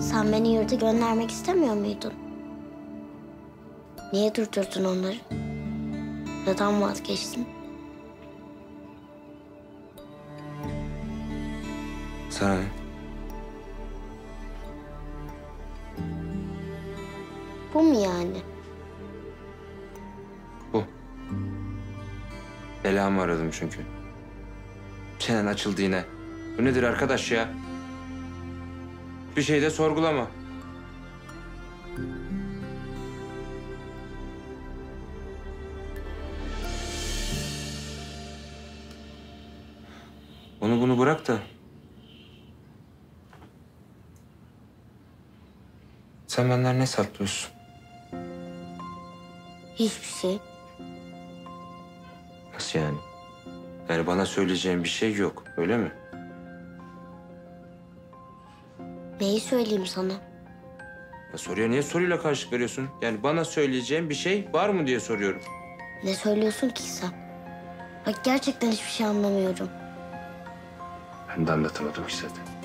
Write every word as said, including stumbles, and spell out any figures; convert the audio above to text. Sen beni yurda göndermek istemiyor muydun? Niye durdurdun onları? Neden vazgeçtin? Sana ne? Bu mu yani? Bu. Belamı aradım çünkü. Çenen açıldı yine. Bu nedir arkadaş ya? Bir şey de sorgulama. Onu bunu bırak da... Sen benden ne saklıyorsun? Hiçbir şey. Nasıl yani? Yani bana söyleyeceğin bir şey yok, öyle mi? Neyi söyleyeyim sana? Ya soruya niye soruyla karşılık veriyorsun? Yani bana söyleyeceğin bir şey var mı diye soruyorum. Ne söylüyorsun ki sen? Bak gerçekten hiçbir şey anlamıyorum. Ben de anlatamadım ki zaten.